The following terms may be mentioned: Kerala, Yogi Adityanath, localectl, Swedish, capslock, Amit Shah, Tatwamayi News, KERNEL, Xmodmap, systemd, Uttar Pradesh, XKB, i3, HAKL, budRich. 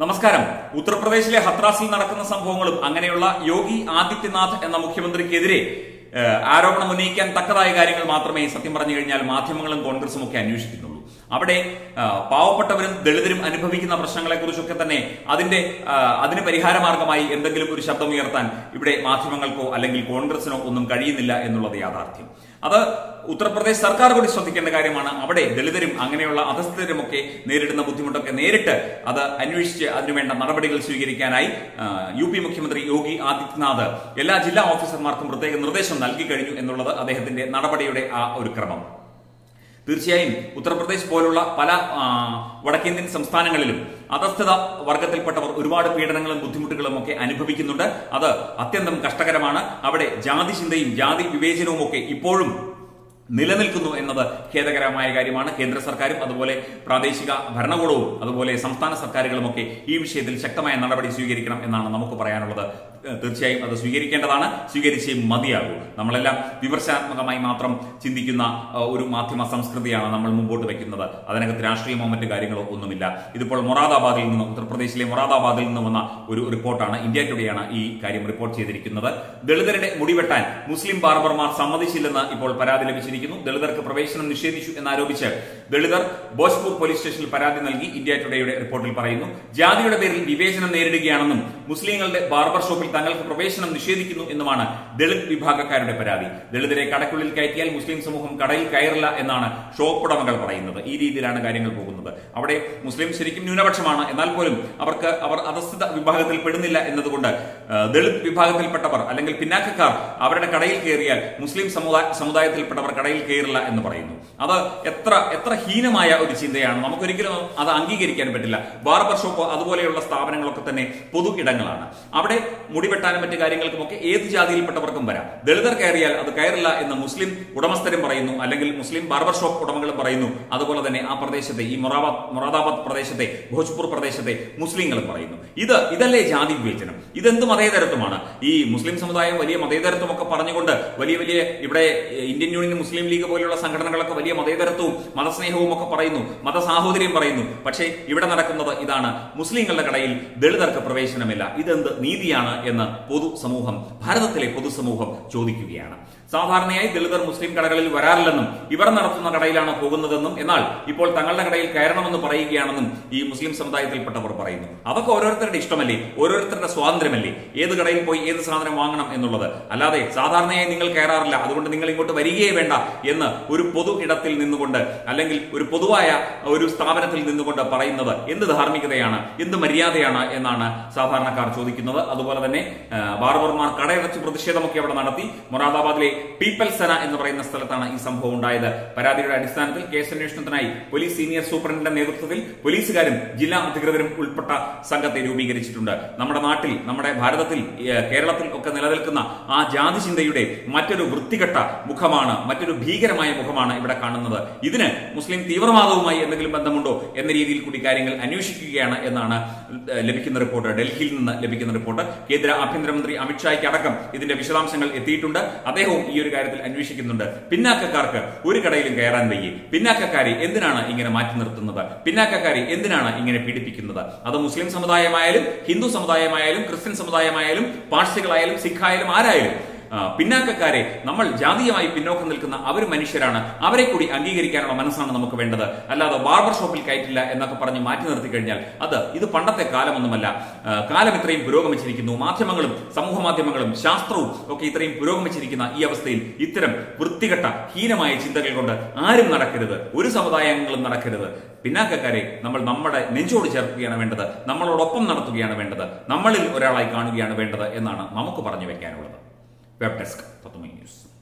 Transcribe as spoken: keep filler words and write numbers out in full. Namaskaram, Uttar Pradesh Hatrasil Narakana Sambongal, Anganella, Yogi, Aditinath, and the Mukhyamantri Kedire, Arab Munik and Takara Garingal Matrame, Satimaranial, Mathamangal and Congress Mukanushin. Abade, Pau Patavaran, Delidrim, and Republican of Sangla Kurushokatane, Adinde, Adin Perihara Margamai, and the Gilpurishatamiertan, Ibade, Mathamangalco, Alangal Congress and Unum Kadinilla and Nula the Adarthi. Other Uttar Pradesh Sarkar would sotik and the Garimana, Abade, Deliverim, Anganella, Athastremoke, Nerid and the Butimutak and Nerita, other Anwish Agreement, Marabadical Sugirikanai, U P Mukhyamantri Yogi Adityanath, Ella Jilla Officer Markham Protect and Rodesh and Alki and Lola, other Narabade or Kramam. Uttar Pradesh, Polula, Pala, Vadakin, Samstanagalum, Athasta, Varkatilpata, Urba, Pedrangal, and Butimutikamoke, and Ipavikinunda, other Athendam Kastakaramana, Abade, Jadish in the Jadi, Vivejinomoke, Iporum, Nilanilkunu, another Kedakaramai Garimana, Kendra Sarkari, Adabole, Pradeshika, Barnavuru, Adabole, Samstana Sarkarikamoke, Eve Shadil Shakama, and Nabadi Sugarikam, and Namoko Parana. Turchai, the Sugiri Kandana, Sugiri Madiago, Namala, Viversat Makamai Matram, Chindikina, Urumatima Samskriana, Namalmbo to Bekinada, Adanakatrashi Moment Garigalo Unamila, either Morada Badil, Uttar Pradesh, Morada Badil Namana, Uru report on India Todayana, E. Karim report Chedikinada, Deliberate Mudivatan, Muslim Barber Mar, Samadi Silana, Ipol Paradilicikin, Deliver Probation and Shedish and Arobicha, Deliver Bospur Police Station Paradinalgi, India Today reported Parino, Jadi Division and Eridianum, Muslim Barber Shopping. Probation and the Shedikinu in the Mana, Delit Vibhaka Karada Paradi, Delire Katakul Kaitel, Muslim Samuham Kadai, Kairla, and Nana, Shok Potamakal Parana, E D. Dirana Garingal Pogunda. Our Muslim Shirikim Nunavachamana, and Alpurim, our Adasta Vibhakal Pedinilla, and the Gunda, Delit Vibhakal Patavar, Alangal Pinakakar, Avada Kadai Karia, Muslim Samuda, Samudayatil Patavar Kadai Kairla, and the Parano. Other Etra Etra Hina Maya Udichindayan, Mamakurikum, Ada Angirikan Petilla, Barber Shoko, Adola Stavan and Lokatane, Pudu Kidangalana. Abde Mudibatanametic Garingal, eighth Jadil Patakamara. The other Kaira, the Kairala, and the Muslim, Udamaster Marino, Alangal Muslim, Barber Shop, Udamangal Parino, Adabola than Apa Pradesh, Morava, Moradabat Pradesh, Bhojpur Pradesh, Muslim Parino. Either either lay Jadi Vitan, either the Madeda Tomana, E. Muslim Samadai, Valia Madeda Tomaka Paranagunda, Valia, Ibrae, Indian Union, Muslim League of Vola Sankanaka, Valia Madeda to Matasanehu Moka Parino, Matasahodri Parino, Pache, Ivanakanda Idana, Muslim Lakadail, Delta Probation Amela, either the Nidiana. Podu Samuham, Paratele Podu Samuham, Jodikiana. Savarne, deliver Muslim Kadal Varalanum, Ivanatana Kadailana Pogundanum, Enal, Ipol Tangalakadail Kairanam on the Paraiganum, E. Muslim Samdai Patavar Parino. Avaka or Distameli, or Swandremeli, either Kadail Poi, either Sandramanam and the other. Alade, Sadarne, Ningle Kairala, the Ningle go to Varie Venda, Yena, Urupodu Edatil in the Gunda, Alangal Urupoduaya, Urustavatil in the Gunda Parainada, in the Harmikayana, in the Maria Diana, Enana, Savarna Karchodikinada, other Barber Mark Kadai to Protesha Mokavanati, Moradabadle, People Sana in the Raina Salatana is some home either Paradira Disantil, Case Nation Tanai, Police Senior Superintendent Nedukil, Police Garim, Jilla Antigrim Ulpata, Sangati Rubi Richunda, Namadamatil, Namada Bharadatil, Keralatil Okanelakana, Ah Jadish in the Ude, Maturu Gurtikata, Mukamana, Maturu Bigamaya Mukamana, Ibadakan another, Idina, Muslim Tivamadumai and the Gilbandamundo, and the Edil Kudikarangal, Anushikana, and Lebikin reporter, Delkin Lebikin reporter, Apindramandri, Amit Shah Katakam, in the Vishram Sangal Etitunda, Adeho, Yurikaril and Vishikunda, Pinaka Karka, Urikadail Gairanbe, Pinaka Kari, Indana, in a Matinatunda, Pinaka Kari, Indana, in a P D P Kinada, other Muslim Samadaya Mayalum, Hindu Samadaya Mayalum, Christian Samadaya Mayalum, Particle Ayalum, Sikh Ayalum, Arayalum. Pinaka Kare, Namal Jadiya Pinokanilkana, Aver Manisharana, Averekudi, Angirikana, Manasana Mokavenda, Allah, the barber shop Kaitila, and the Parani Matina Tikanal, other, either Panda Kalam on the Mala, Kalamitri, Burogamichirikino, Matamangalum, Samuhamatamangalum, Shastru, Okitrim, Burogamichirikina, Iavastil, Iteram, Burtigata, Hinamai Chindakonda, Arim Narakeda, Urisavadayangal Narakeda. Pinaka Kare, Namal Namada, Ninjo Jarpiana Venda, Namal Opam Naratuiana Venda, Namalil Ura Kandiana Venda, and Mamako Parani Venda. Web Desk, Tatwamayi News.